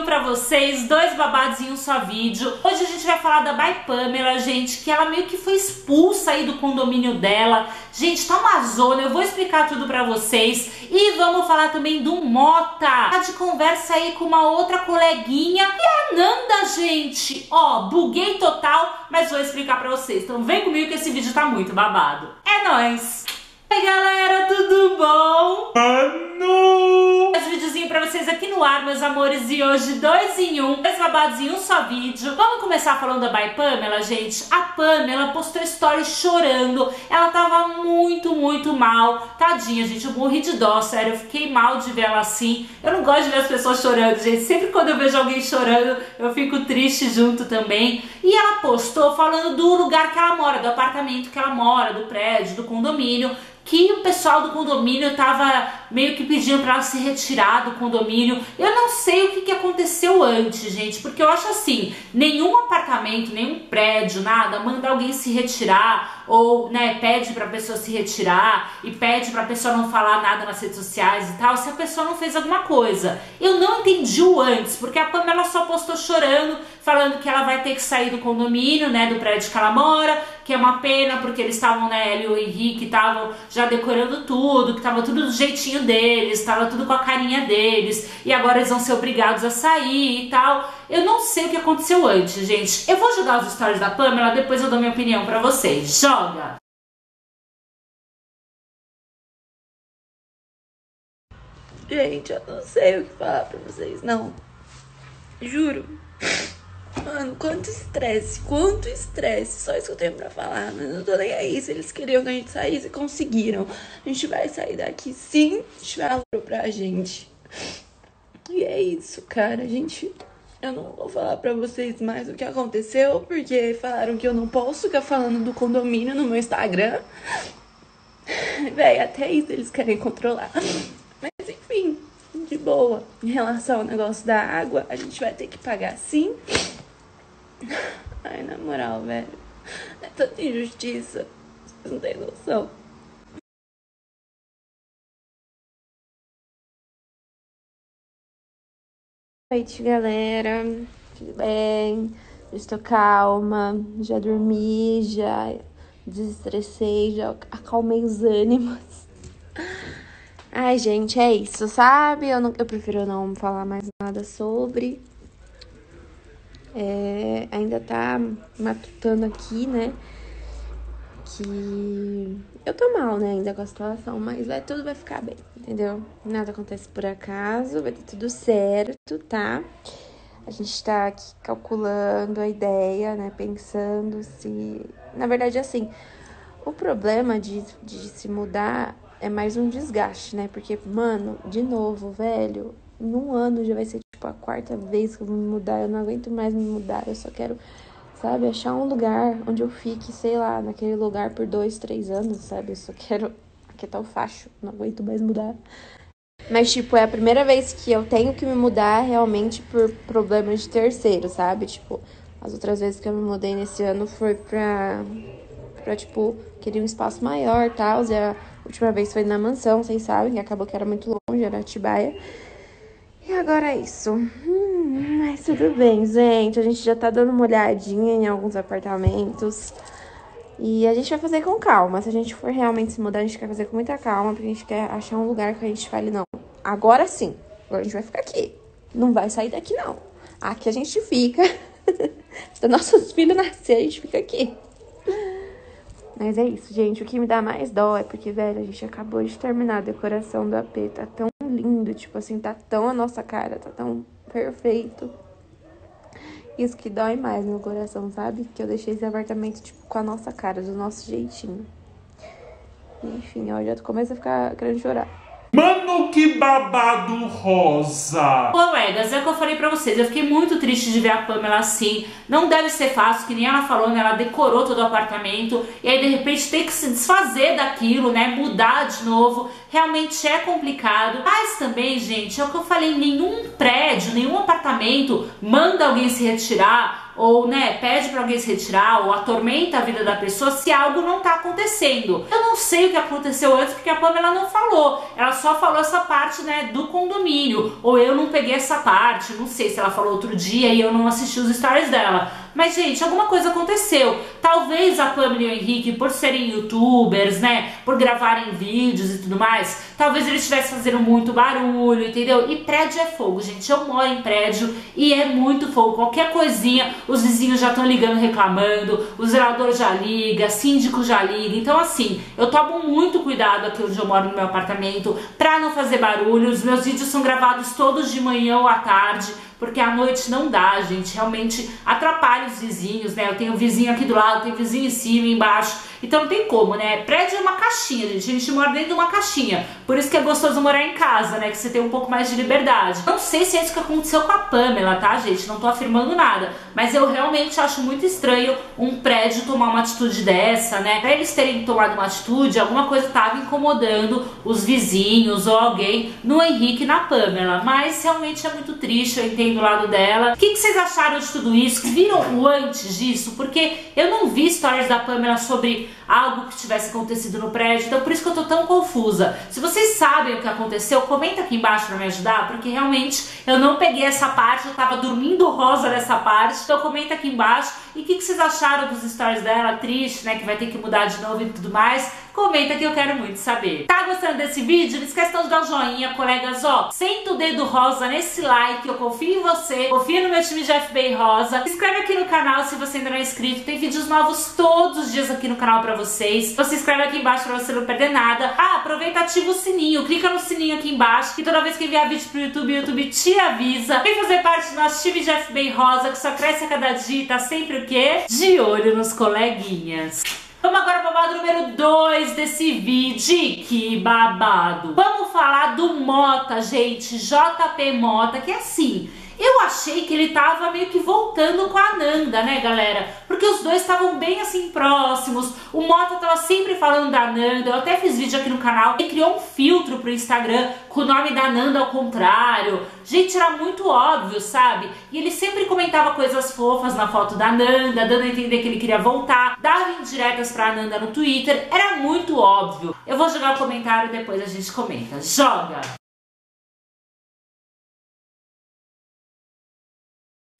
pouquinho pra vocês, dois babados em um só vídeo. Hoje a gente vai falar da By Pamella, gente, que ela meio que foi expulsa aí do condomínio dela. Gente, tá uma zona, eu vou explicar tudo pra vocês. E vamos falar também do Mota, de conversa aí com uma outra coleguinha. E a Ananda, gente, ó, buguei total, mas vou explicar pra vocês. Então vem comigo que esse vídeo tá muito babado. É nóis! Oi galera, tudo bom? Mano! Esse videozinho pra vocês aqui no ar, meus amores, e hoje dois em um, dois babados em um só vídeo. Vamos começar falando da By Pamella, gente? A Pamella postou stories chorando, ela tava muito mal. Tadinha, gente, eu morri de dó, sério, eu fiquei mal de ver ela assim. Eu não gosto de ver as pessoas chorando, gente, sempre quando eu vejo alguém chorando, eu fico triste junto também. E ela postou falando do lugar que ela mora, do apartamento que ela mora, do prédio, do condomínio, que o pessoal do condomínio tava meio que pedindo pra ela se retirar do condomínio. Eu não sei o que aconteceu antes, gente, porque eu acho assim, nenhum apartamento, nenhum prédio, nada, manda alguém se retirar ou, né, pede pra pessoa se retirar e pede pra pessoa não falar nada nas redes sociais e tal, se a pessoa não fez alguma coisa. Eu não entendi o antes, porque a Pamella só postou chorando, falando que ela vai ter que sair do condomínio, né, do prédio que ela mora, que é uma pena, porque eles estavam, né, ele e o Henrique estavam já decorando tudo, que tava tudo do jeitinho deles, tava tudo com a carinha deles, e agora eles vão ser obrigados a sair e tal. Eu não sei o que aconteceu antes, gente. Eu vou jogar os stories da Pamella, depois eu dou minha opinião pra vocês. Joga! Gente, eu não sei o que falar pra vocês, não. Juro. Mano, quanto estresse, só isso que eu tenho pra falar, mas não tô nem aí, se eles queriam que a gente saísse, conseguiram. A gente vai sair daqui sim, a gente vai alô pra gente. E é isso, cara, gente, eu não vou falar pra vocês mais o que aconteceu, porque falaram que eu não posso ficar falando do condomínio no meu Instagram. Véi, até isso eles querem controlar. Mas enfim, de boa, em relação ao negócio da água, a gente vai ter que pagar sim. Ai, na moral, velho, é tanta injustiça, vocês não têm noção. Boa noite, galera, tudo bem? Eu estou calma, já dormi, já desestressei, já acalmei os ânimos. Ai, gente, é isso, sabe? Eu prefiro não falar mais nada sobre. É, ainda tá matutando aqui, né, que eu tô mal, né, ainda com a situação, mas tudo vai ficar bem, entendeu? Nada acontece por acaso, vai ter tudo certo, tá? A gente tá aqui calculando a ideia, né, pensando se... Na verdade, assim, o problema de se mudar é mais um desgaste, né, porque, mano, de novo, velho, em um ano já vai ser a quarta vez que eu vou me mudar, eu não aguento mais me mudar, eu só quero, sabe, achar um lugar onde eu fique, sei lá, naquele lugar por 2, 3 anos, sabe, eu só quero aquietar o facho, não aguento mais mudar. Mas, tipo, é a primeira vez que eu tenho que me mudar realmente por problemas de terceiro, sabe, tipo, as outras vezes que eu me mudei nesse ano foi pra tipo, queria um espaço maior e tal, e a última vez foi na mansão, vocês sabem, que acabou que era muito longe, era Atibaia. E agora é isso. Mas tudo bem, gente. A gente já tá dando uma olhadinha em alguns apartamentos. E a gente vai fazer com calma. Se a gente for realmente se mudar, a gente quer fazer com muita calma, porque a gente quer achar um lugar que a gente fale, não, agora sim, agora a gente vai ficar aqui. Não vai sair daqui, não. Aqui a gente fica. Se nossos filhos nascerem, a gente fica aqui. Mas é isso, gente. O que me dá mais dó é porque, velho, a gente acabou de terminar a decoração do AP. Tá tão lindo, tipo assim, tá tão a nossa cara, tá tão perfeito. Isso que dói mais no coração, sabe? Que eu deixei esse apartamento, tipo, com a nossa cara, do nosso jeitinho. Enfim, ó, já começa a ficar querendo chorar. Mano, que babado rosa! Colegas, é o que eu falei pra vocês, eu fiquei muito triste de ver a Pamella assim. Não deve ser fácil, que nem ela falou, né? Ela decorou todo o apartamento e aí, de repente, tem que se desfazer daquilo, né? Mudar de novo. Realmente é complicado. Mas também, gente, é o que eu falei, nenhum prédio, nenhum apartamento manda alguém se retirar ou, né, pede pra alguém se retirar, ou atormenta a vida da pessoa se algo não tá acontecendo. Eu não sei o que aconteceu antes, porque a Pamella não falou. Ela só falou essa parte, né, do condomínio, ou eu não peguei essa parte, não sei se ela falou outro dia e eu não assisti os stories dela. Mas, gente, alguma coisa aconteceu. Talvez a Pamella e o Henrique, por serem youtubers, né, por gravarem vídeos e tudo mais, talvez eles estivessem fazendo muito barulho, entendeu? E prédio é fogo, gente. Eu moro em prédio e é muito fogo. Qualquer coisinha, os vizinhos já estão ligando, reclamando, o zelador já liga, síndico já liga. Então, assim, eu tomo muito cuidado aqui onde eu moro no meu apartamento pra não fazer barulho. Os meus vídeos são gravados todos de manhã ou à tarde, porque à noite não dá, gente, realmente atrapalha os vizinhos, né? Eu tenho vizinho aqui do lado, tenho vizinho em cima, embaixo, então não tem como, né? Prédio é uma caixinha, gente, a gente mora dentro de uma caixinha, por isso que é gostoso morar em casa, né? Que você tem um pouco mais de liberdade. Não sei se é isso que aconteceu com a Pamella, tá, gente? Não tô afirmando nada, mas eu realmente acho muito estranho um prédio tomar uma atitude dessa, né? Pra eles terem tomado uma atitude, alguma coisa tava incomodando os vizinhos ou alguém no Henrique e na Pamella, mas realmente é muito triste, eu entendo do lado dela. O que vocês acharam de tudo isso? Viram o antes disso? Porque eu não vi histórias da Pamella sobre algo que tivesse acontecido no prédio, então por isso que eu tô tão confusa. Se vocês sabem o que aconteceu, comenta aqui embaixo pra me ajudar, porque realmente eu não peguei essa parte, eu tava dormindo rosa nessa parte, então comenta aqui embaixo. E o que vocês acharam dos stories dela? Triste, né, que vai ter que mudar de novo e tudo mais. Comenta que eu quero muito saber. Tá gostando desse vídeo? Não esqueçam de dar um joinha, colegas, ó. Senta o dedo rosa nesse like, eu confio em você, confio no meu time de FBI rosa. Se inscreve aqui no canal se você ainda não é inscrito, tem vídeos novos todos os dias aqui no canal pra vocês. Então se inscreve aqui embaixo pra você não perder nada. Ah, aproveita, ativa o sininho, clica no sininho aqui embaixo, que toda vez que enviar vídeo pro YouTube, o YouTube te avisa. Vem fazer parte do nosso time de FBI rosa, que só cresce a cada dia e tá sempre o quê? De olho nos coleguinhas. Vamos agora para o babado número 2 desse vídeo, que babado! Vamos falar do Mota, gente, JP Mota, que é assim, eu achei que ele tava meio que voltando com a Ananda, né, galera? Porque os dois estavam bem, assim, próximos. O Mota tava sempre falando da Ananda. Eu até fiz vídeo aqui no canal. Ele criou um filtro pro Instagram com o nome da Ananda ao contrário. Gente, era muito óbvio, sabe? E ele sempre comentava coisas fofas na foto da Ananda, dando a entender que ele queria voltar. Dava indiretas pra Ananda no Twitter. Era muito óbvio. Eu vou jogar o comentário e depois a gente comenta. Joga!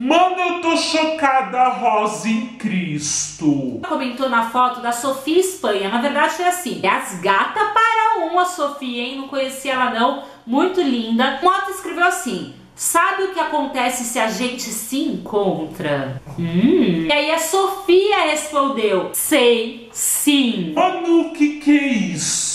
Mano, eu tô chocada, Rosa em Cristo. Comentou na foto da Sofia Espanha. Na verdade foi assim, as gatas para uma Sofia, hein? Não conhecia ela não, muito linda. Mota escreveu assim, sabe o que acontece se a gente se encontra? E aí a Sofia respondeu, sei sim. Mano, o que é isso?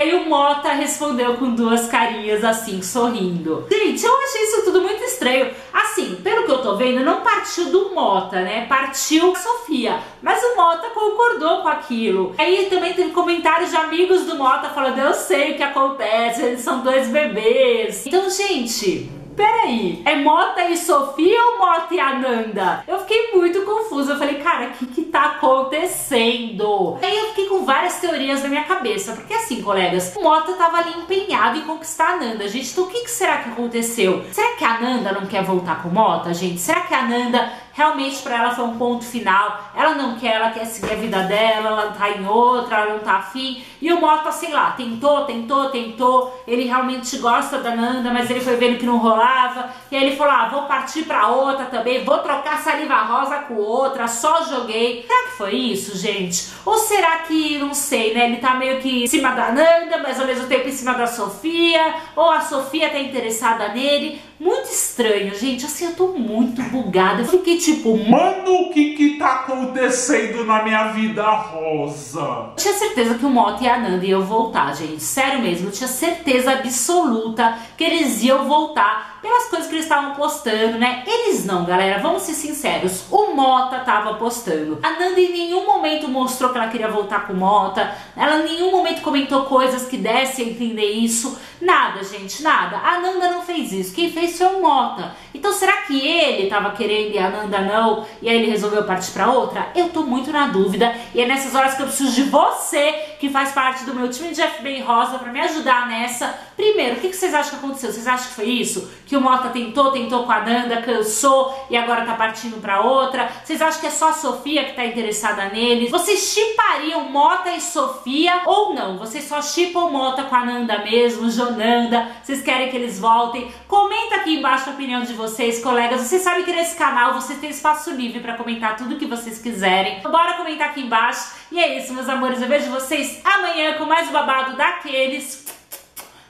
E o Mota respondeu com duas carinhas assim, sorrindo. Gente, eu achei isso tudo muito estranho. Assim, pelo que eu tô vendo, não partiu do Mota, né? Partiu da Sofia. Mas o Mota concordou com aquilo. Aí também teve comentários de amigos do Mota falando, eu sei o que acontece, eles são dois bebês. Então, gente, peraí, é Mota e Sofia ou Mota e Ananda? Eu fiquei muito confusa, eu falei, cara, o que tá acontecendo? Aí eu fiquei com várias teorias na minha cabeça, porque assim, colegas, o Mota tava ali empenhado em conquistar a Ananda, gente, então o que será que aconteceu? Será que a Ananda não quer voltar com o Mota, gente? Será que a Ananda realmente pra ela foi um ponto final, ela não quer, ela quer seguir a vida dela, ela tá em outra, ela não tá afim, e o Mota, sei lá, tentou, ele realmente gosta da Ananda, mas ele foi vendo que não rolava, e aí ele falou, ah, vou partir pra outra também, vou trocar saliva rosa com outra, só joguei. Será que foi isso, gente? Ou será que, não sei, né, ele tá meio que em cima da Ananda, mas ao mesmo tempo em cima da Sofia, ou a Sofia tá interessada nele? Muito estranho, gente, assim, eu tô muito bugada, eu fiquei tipo, mano, o que tá acontecendo na minha vida, Rosa? Eu tinha certeza que o Mota e a Ananda iam voltar, gente, sério mesmo, eu tinha certeza absoluta que eles iam voltar pelas coisas que eles estavam postando, né? Eles não, galera, vamos ser sinceros, o Mota tava postando. A Ananda em nenhum momento mostrou que ela queria voltar com o Mota, ela em nenhum momento comentou coisas que desse a entender isso, nada, gente, nada. A Ananda não fez isso, quem fez foi o Mota. Então será que ele tava querendo e a Ananda não, e aí ele resolveu partir pra outra? Eu tô muito na dúvida, e é nessas horas que eu preciso de você, que faz parte do meu time de FBI Rosa, pra me ajudar nessa. primeiro, o que vocês acham que aconteceu? Vocês acham que foi isso? Que o Mota tentou com a Ananda, cansou e agora tá partindo pra outra? Vocês acham que é só a Sofia que tá interessada neles? Vocês chipariam Mota e Sofia ou não? Vocês só chipam Mota com a Ananda mesmo, Jonanda? Vocês querem que eles voltem? Comenta aqui embaixo a opinião de vocês, colegas. Vocês sabem que nesse canal vocês têm espaço livre pra comentar tudo que vocês quiserem. Bora comentar aqui embaixo. E é isso, meus amores. Eu vejo vocês amanhã com mais babado daqueles.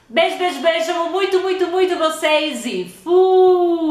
Beijo, beijo, beijo. Amo muito, muito, muito vocês e fui!